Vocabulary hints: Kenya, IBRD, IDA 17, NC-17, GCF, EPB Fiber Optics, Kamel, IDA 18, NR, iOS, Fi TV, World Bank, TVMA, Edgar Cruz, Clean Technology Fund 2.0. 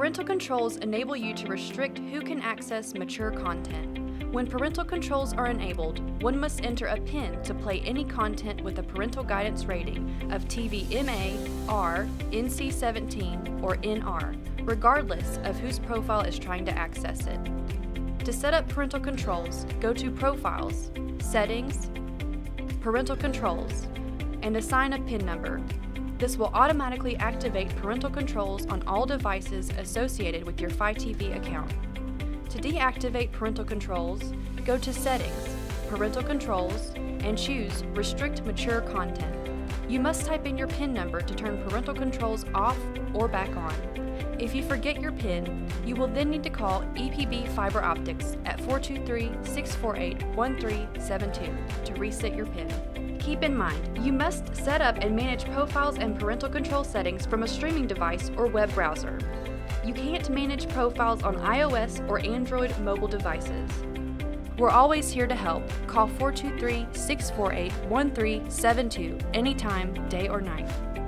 Parental controls enable you to restrict who can access mature content. When parental controls are enabled, one must enter a PIN to play any content with a parental guidance rating of TVMA, R, NC-17, or NR, regardless of whose profile is trying to access it. To set up parental controls, go to Profiles, Settings, Parental Controls, and assign a PIN number. This will automatically activate parental controls on all devices associated with your Fi TV account. To deactivate parental controls, go to Settings, Parental Controls, and choose Restrict Mature Content. You must type in your PIN number to turn parental controls off or back on. If you forget your PIN, you will then need to call EPB Fiber Optics at 423-648-1372 to reset your PIN. Keep in mind, you must set up and manage profiles and parental control settings from a streaming device or web browser. You can't manage profiles on iOS or Android mobile devices. We're always here to help. Call 423-648-1372 anytime, day or night.